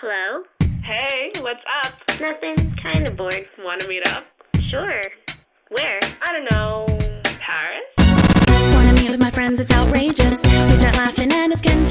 Hello? Hey, what's up? Nothing. Kinda bored. Wanna meet up? Sure. Where? I don't know. Paris? Wanna meet with my friends, it's outrageous. We start laughing and it's getting